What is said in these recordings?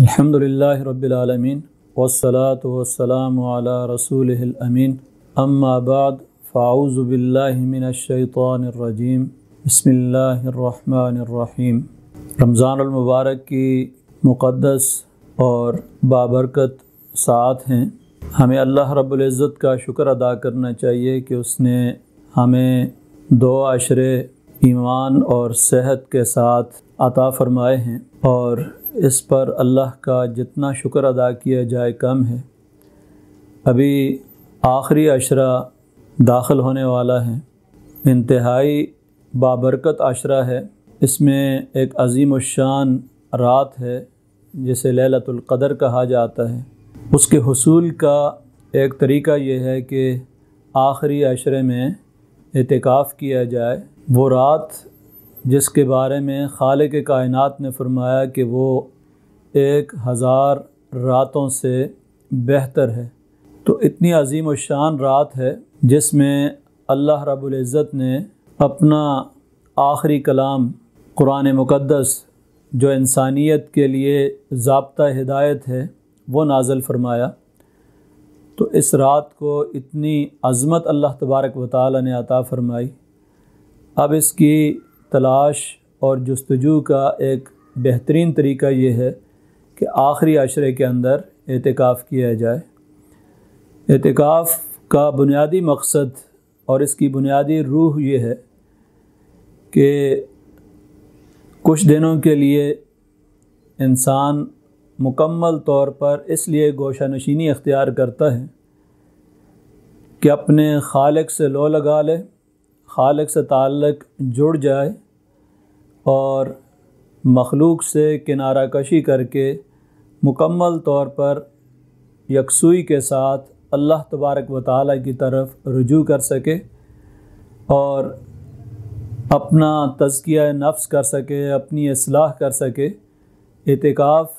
अल्हम्दुलिल्लाहि रब्बिल आलमीन वस्सलातु वस्सलामु अला रसूलिहिल अमीन अम्मा बाद फ़ाऊज़ु बिल्लाहि मिनश शैतानिर रजीम बिस्मिल्लाहिर रहमानिर रहीम। रमज़ानुल मुबारक की मुक़द्दस और बाबरकत साथ हैं। हमें अल्लाह रब्बुल इज़्ज़त का शुक्र अदा करना चाहिए कि उसने हमें दो आशरे ईमान और सेहत के साथ अता फ़रमाए हैं और इस पर अल्लाह का जितना शुक्र अदा किया जाए कम है। अभी आखिरी अशरा दाखिल होने वाला है, इंतहाई बाबरकत अशरा है। इसमें एक अज़ीम शान रात है जिसे लैलतुल क़दर कहा जाता है। उसके हुसूल का एक तरीका यह है कि आखिरी अशरे में इतिकाफ़ किया जाए। वो रात जिसके बारे में खालिक़ कायनात ने फरमाया कि वो 1000 रातों से बेहतर है, तो इतनी अज़ीम और शान रात है जिसमें अल्लाह रब्बुल इज़्ज़त ने अपना आखिरी कलाम कुरान मुक़द्दस जो इंसानियत के लिए ज़ाब्ता हिदायत है वो नाज़िल फ़रमाया। तो इस रात को इतनी अज़मत अल्लाह तबारक व तआला ने अता फ़रमाई। अब इसकी तलाश और जस्तजू का एक बेहतरीन तरीका ये है कि आखिरी अशरे के अंदर एतिकाफ़ किया जाए। एतिकाफ़ का बुनियादी मकसद और इसकी बुनियादी रूह ये है कि कुछ दिनों के लिए इंसान मुकम्मल तौर पर इसलिए गोशानशीनी अख्तियार करता है कि अपने खालिक से लो लगा ले, खालिक से ताल्लुक़ जुड़ जाए और मखलूक से किनारा कशी करके मुकम्मल तौर पर यकसुई के साथ अल्लाह तबारक व तआला की तरफ रुजू कर सके और अपना तज़किया नफ्स कर सके, अपनी इस्लाह कर सके। इतिकाफ़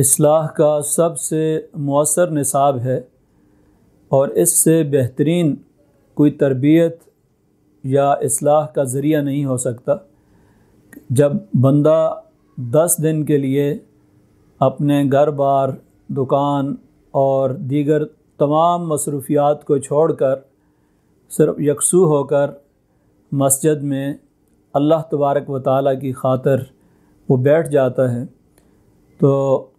इस्लाह का सबसे मौसर निसाब है और इससे बेहतरीन कोई तरबियत या इस्लाह का ज़रिया नहीं हो सकता। जब बंदा 10 दिन के लिए अपने घर बार, दुकान और दीगर तमाम मसरूफियात को छोड़कर सिर्फ यकसू होकर मस्जिद में अल्लाह तबारक व तआला की खातिर वो बैठ जाता है, तो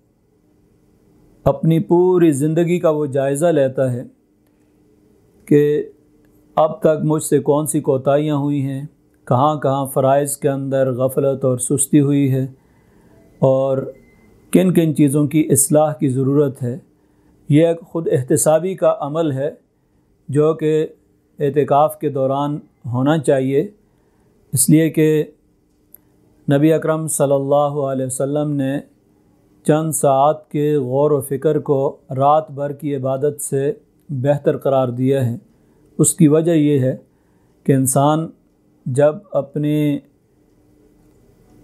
अपनी पूरी ज़िंदगी का वो जायज़ा लेता है कि अब तक मुझसे कौन सी कोताहियाँ हुई हैं, कहाँ कहाँ फ़राइज़ के अंदर गफलत और सुस्ती हुई है और किन किन चीज़ों की इस्लाह की ज़रूरत है। यह एक ख़ुद एहतसाबी का अमल है जो कि एतिकाफ़ के दौरान होना चाहिए, इसलिए कि नबी अकरम सल्लल्लाहु अलैहि वसल्लम ने चंद सात के गौर व फ़िक्र को रात भर की इबादत से बेहतर करार दिया है। उसकी वजह यह है कि इंसान जब अपने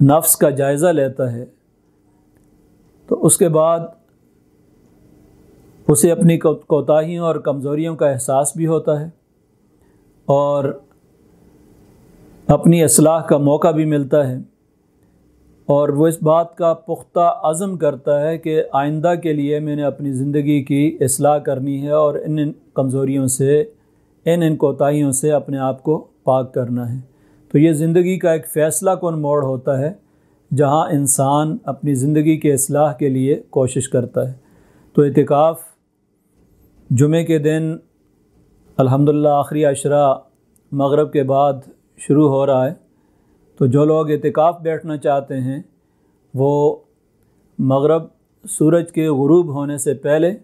नफ्स का जायज़ा लेता है तो उसके बाद उसे अपनी कोताहियों और कमज़ोरियों का एहसास भी होता है और अपनी इस्लाह का मौका भी मिलता है और वो इस बात का पुख्ता अज़म करता है कि आइंदा के लिए मैंने अपनी ज़िंदगी की इस्लाह करनी है और इन कमज़ोरियों से, इन कोताहियों से अपने आप को पाक करना है। तो ये ज़िंदगी का एक फ़ैसला कौन मोड़ होता है जहाँ इंसान अपनी ज़िंदगी के इस्लाह के लिए कोशिश करता है। तो एतिकाफ़ जुमे के दिन अल्हम्दुलिल्लाह आखिरी अशरा मगरब के बाद शुरू हो रहा है, तो जो लोग एतिकाफ़ बैठना चाहते हैं वो मगरब सूरज के ग़ुरूब होने से पहले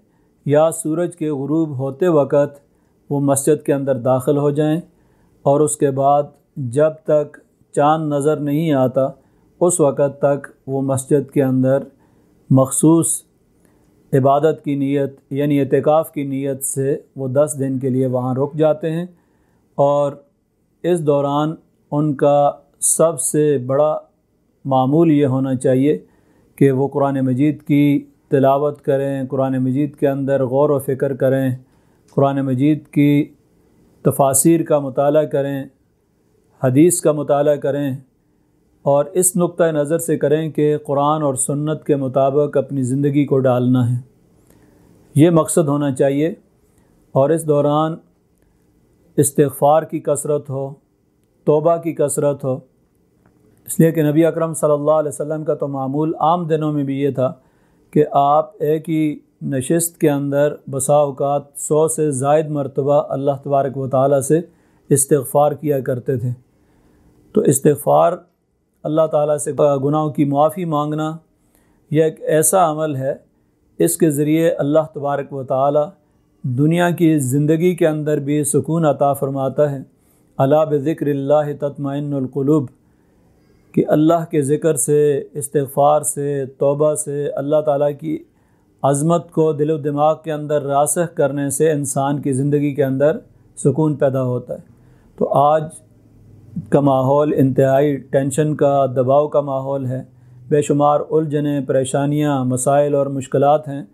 या सूरज के ग़ुरूब होते वक़्त वो मस्जिद के अंदर दाखिल हो जाएं और उसके बाद जब तक चाँद नज़र नहीं आता उस वक़्त तक वो मस्जिद के अंदर मखसूस इबादत की नीयत यानी एतिकाफ़ की नीयत से वो 10 दिन के लिए वहाँ रुक जाते हैं और इस दौरान उनका सबसे बड़ा मामूल ये होना चाहिए कि वो कुरान मजीद की तिलावत करें, कुरान मजीद के अंदर गौर व फ़िक्र करें, कुरान मजीद की तफासिर का मुताला करें, हदीस का मुताला करें और इस नुक्ता नज़र से करें कि कुरान और सुन्नत के मुताबिक अपनी ज़िंदगी को डालना है, ये मकसद होना चाहिए। और इस दौरान इस्तिग़फ़ार की कसरत हो, तौबा की कसरत हो, इसलिए कि नबी अकरम सल्लल्लाहु अलैहि वसल्लम का तो मामूल आम दिनों में भी ये था कि आप एक ही नशिस्त के अंदर बसा औक़ात 100 से ज़ायद मरतबा अल्लाह तबारक व तआला से इस्तिग़फ़ार किया करते थे। तो इस्तिग़फ़ार, अल्लाह ताला से गुनाहों की माफ़ी मांगना, यह एक ऐसा अमल है, इसके ज़रिए अल्लाह तबारक व तआला दुनिया की ज़िंदगी के अंदर भी सुकून अता फ़रमाता है। अला बिज़िक्रिल्लाह तत्मइन्नुल क़ुलूब, कि अल्लाह के ज़िक्र से, इस्तिग़फ़ार से, तौबा से, अल्लाह ताला की अज़मत को दिलो दिमाग के अंदर रासख करने से इंसान की ज़िंदगी के अंदर सुकून पैदा होता है। तो आज का माहौल इंतहाई टेंशन का, दबाव का माहौल है, बेशुमार उलझने, परेशानियाँ, मसाइल और मुश्किलात हैं।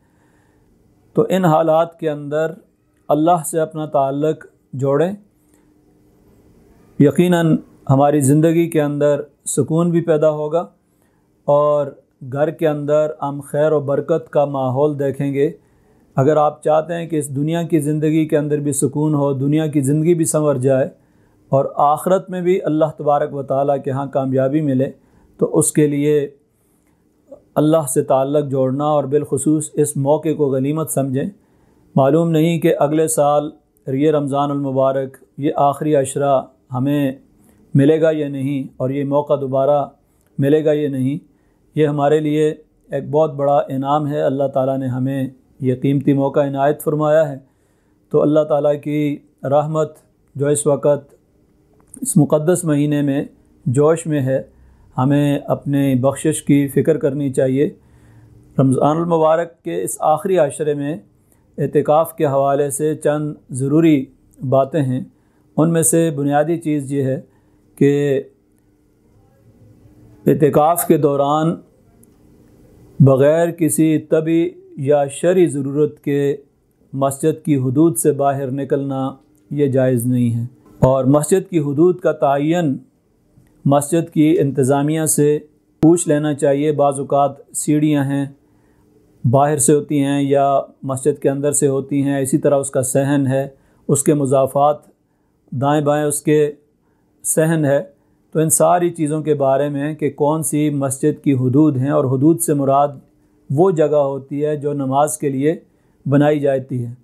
तो इन हालात के अंदर अल्लाह से अपना ताल्लुक़ जोड़ें, यकीनन हमारी ज़िंदगी के अंदर सुकून भी पैदा होगा और घर के अंदर हम खैर और बरकत का माहौल देखेंगे। अगर आप चाहते हैं कि इस दुनिया की ज़िंदगी के अंदर भी सुकून हो, दुनिया की ज़िंदगी भी संवर जाए और आखरत में भी अल्लाह तबारक व तआला के यहाँ कामयाबी मिले, तो उसके लिए अल्लाह से ताल्लुक़ जोड़ना और बिलखुसूस इस मौके को गनीमत समझें। मालूम नहीं कि अगले साल ये रमज़ानुल मुबारक, ये आखिरी अशरा हमें मिलेगा या नहीं, और ये मौका दोबारा मिलेगा या नहीं। ये हमारे लिए एक बहुत बड़ा इनाम है, अल्लाह ताला ने हमें ये कीमती मौका इनायत फरमाया है। तो अल्लाह ताला की रहमत जो इस वक्त इस मुक़द्दस महीने में जोश में है, हमें अपने बख्शिश की फ़िक्र करनी चाहिए। रमज़ानुल मुबारक के इस आखिरी आशरे में एतिकाफ़ के हवाले से चंद ज़रूरी बातें हैं। उनमें से बुनियादी चीज़ ये है कि एतिकाफ़ के दौरान बग़ैर किसी तबी या शरी ज़रूरत के मस्जिद की हदूद से बाहर निकलना ये जायज़ नहीं है, और मस्जिद की हदूद का तयन मस्जिद की इंतज़ामिया से पूछ लेना चाहिए। बाज़ औक़ात सीढ़ियाँ हैं, बाहर से होती हैं या मस्जिद के अंदर से होती हैं, इसी तरह उसका सहन है, उसके मुज़ाफ़ात दाएँ बाएँ उसके सहन है। तो इन सारी चीज़ों के बारे में कि कौन सी मस्जिद की हदूद हैं, और हदूद से मुराद वो जगह होती है जो नमाज के लिए बनाई जाती है,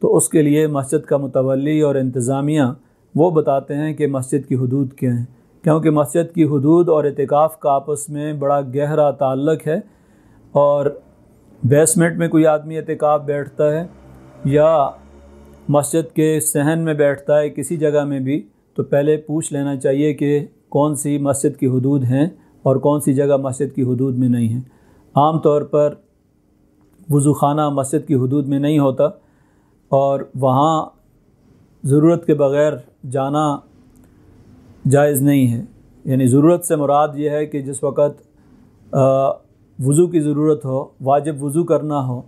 तो उसके लिए मस्जिद का मुतवल्ली और इंतज़ामिया वो बताते हैं कि मस्जिद की हदूद क्या हैं, क्योंकि मस्जिद की हदूद और एतिकाफ़ का आपस में बड़ा गहरा ताल्लुक़ है। और बेसमेंट में कोई आदमी एतिकाफ़ बैठता है या मस्जिद के सहन में बैठता है, किसी जगह में भी, तो पहले पूछ लेना चाहिए कि कौन सी मस्जिद की हदूद हैं और कौन सी जगह मस्जिद की हदूद में नहीं है। आम तौर पर वज़ू खाना मस्जिद की हदूद में नहीं होता, और वहाँ ज़रूरत के बग़ैर जाना जायज़ नहीं है। यानी ज़रूरत से मुराद यह है कि जिस वक़्त वज़ू की ज़रूरत हो, वाजिब वज़ू करना हो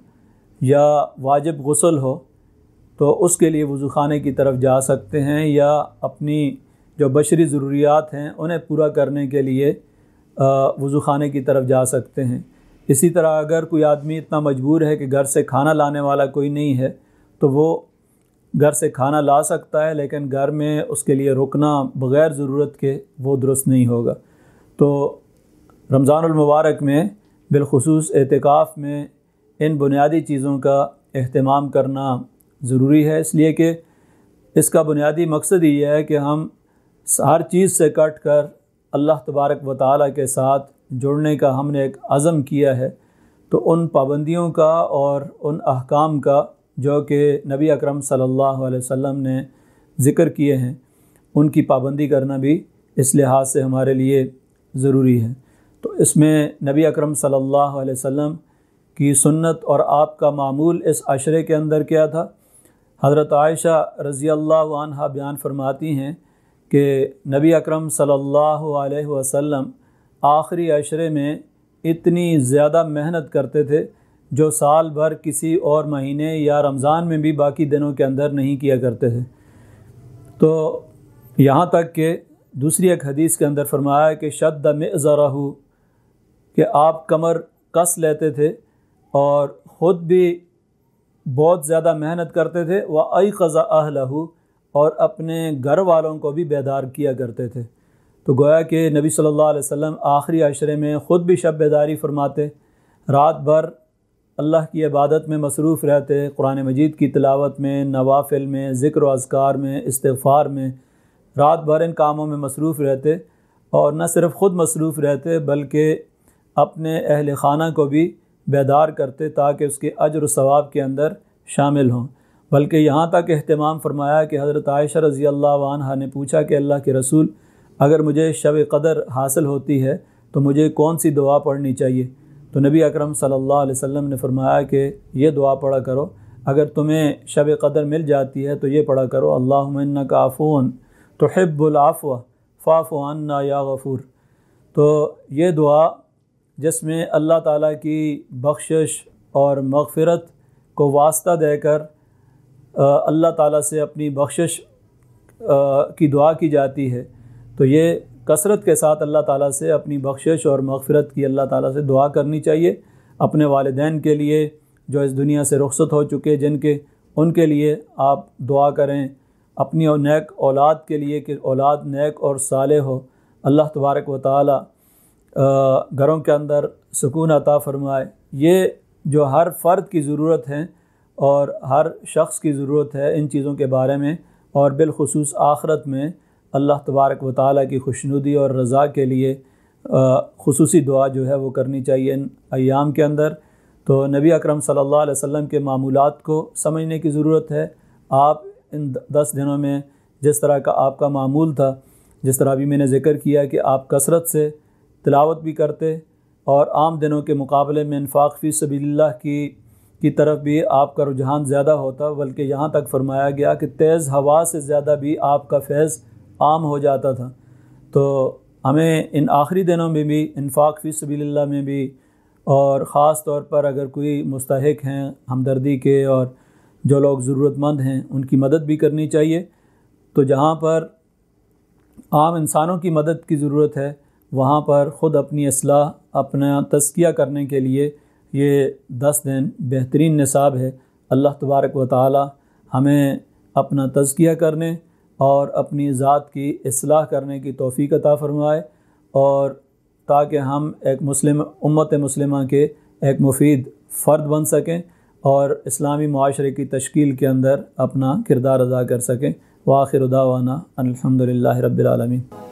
या वाजिब गुस्ल हो, तो उसके लिए वज़ू खाने की तरफ जा सकते हैं, या अपनी जो बशरी ज़रूरियात हैं उन्हें पूरा करने के लिए वज़ू खाने की तरफ जा सकते हैं। इसी तरह अगर कोई आदमी इतना मजबूर है कि घर से खाना लाने वाला कोई नहीं है, तो वो घर से खाना ला सकता है, लेकिन घर में उसके लिए रुकना बग़ैर ज़रूरत के वो दुरुस्त नहीं होगा। तो रमज़ानुल मुबारक में बिलखुसूस एतिकाफ़ में इन बुनियादी चीज़ों का अहतमाम करना ज़रूरी है, इसलिए कि इसका बुनियादी मकसद ये है कि हम हर चीज़ से कट कर अल्लाह तबारक व तआला के साथ जुड़ने का हमने एक अज़म किया है। तो उन पाबंदियों का और उन अहकाम का जो कि नबी अकरम सल्लल्लाहु अलैहि वसल्लम ने ज़िक्र किए हैं, उनकी पाबंदी करना भी इस लिहाज से हमारे लिए ज़रूरी है। तो इसमें नबी अकरम सल्लल्लाहु अलैहि वसल्लम की सुन्नत और आपका मामूल इस अशरे के अंदर क्या था। हज़रत आयशा रज़ी अल्लाहु अन्हा बयान फरमाती हैं कि नबी अकरम सल्लल्लाहु अलैहि वसल्लम आखिरी अशरे में इतनी ज़्यादा मेहनत करते थे जो साल भर किसी और महीने या रमज़ान में भी बाकी दिनों के अंदर नहीं किया करते थे। तो यहाँ तक कि दूसरी एक हदीस के अंदर फरमाया कि शद्द मिज़राहु, कि आप कमर कस लेते थे और ख़ुद भी बहुत ज़्यादा मेहनत करते थे, व अयक़ज़ा अहलहु, और अपने घर वालों को भी बेदार किया करते थे। तो गोया कि नबी सल्लल्लाहु अलैहि वसल्लम आखिरी अशरे में ख़ुद भी शब बेदारी फरमाते, रात भर अल्लाह की इबादत में मसरूफ़ रहते, कुरान मजीद की तिलावत में, नवाफिल में, ज़िक्र व अज़कार में, इस्तिग़फ़ार में, रात भर इन कामों में मसरूफ़ रहते। और न सिर्फ़ ख़ुद मसरूफ़ रहते बल्कि अपने अहल ख़ाना को भी बेदार करते ताकि उसके अज्र व सवाब के अंदर शामिल हों। बल्कि यहाँ तक अहतमाम फरमाया कि हज़रत आयशा रज़ी अल्लाह अन्हा ने पूछा कि अल्लाह के रसूल, अगर मुझे शब क़दर हासिल होती है तो मुझे कौन सी दुआ पढ़नी चाहिए? तो नबी अकरम सल्लल्लाहु अलैहि वसल्लम ने फरमाया कि ये दुआ पढ़ा करो, अगर तुम्हें शब क़दर मिल जाती है तो ये पढ़ा करो, अल्लाहुम्मा इन्नक आफ़ुव्वुन तुहिब्बुल अफ़्व फ़अफ़ु अन्ना या गफ़ूर। तो ये दुआ जिसमें अल्लाह ताला की बख्शिश और मग़फ़िरत को वास्ता देकर अल्लाह ताला से अपनी बख्शिश की दुआ की जाती है, तो ये कसरत के साथ अल्लाह ताला से अपनी बख्शिश और मग़फ़िरत की अल्लाह ताला से दुआ करनी चाहिए। अपने वालिदैन के लिए जो इस दुनिया से रुखसत हो चुके जिनके, उनके लिए आप दुआ करें, अपनी और नेक औलाद के लिए कि औलाद नेक और साले हो। अल्लाह तबारक व ताला घरों के अंदर सुकून अता फ़रमाए। ये जो हर फ़र्द की ज़रूरत है और हर शख्स की ज़रूरत है इन चीज़ों के बारे में, और बिलखुसूस आख़रत में अल्लाह तबारक व ताला की खुशनुदी और रज़ा के लिए खुसूसी दुआ जो है वो करनी चाहिए इन अय्याम के अंदर। तो नबी अकरम सल्लल्लाहु अलैहि वसल्लम के मामूलात को समझने की ज़रूरत है। आप इन 10 दिनों में जिस तरह का आपका मामूल था, जिस तरह भी मैंने ज़िक्र किया कि आप कसरत से तिलावत भी करते और आम दिनों के मुकाबले में इन्फ़ाक़ फ़ी सबीलिल्लाह की तरफ भी आपका रुझान ज़्यादा होता, बल्कि यहाँ तक फरमाया गया कि तेज़ हवा से ज़्यादा भी आपका फैज़ आम हो जाता था। तो हमें इन आखिरी दिनों में भी इन्फ़ाक़ फ़ी सबीलिल्लाह में भी, और ख़ास तौर पर अगर कोई मुस्तहिक़ हैं हमदर्दी के और जो लोग ज़रूरतमंद हैं उनकी मदद भी करनी चाहिए। तो जहाँ पर आम इंसानों की मदद की ज़रूरत है वहाँ पर ख़ुद अपनी असलाह, अपना तज़किया करने के लिए ये 10 दिन बेहतरीन निसाब है। अल्लाह तबारक व ताला हमें अपना तज़किया करने और अपनी ज़ात की इस्लाह करने की तौफ़ीक़ अता फ़रमाए, और ताकि हम एक मुस्लिम उम्मत मुस्लिमा के एक मुफीद फ़र्द बन सकें और इस्लामी माशरे की तश्कील के अंदर अपना किरदार अदा कर सकें। व आखिर दावाना अनिल हम्दुलिल्लाहि रब्बिल आलमीन।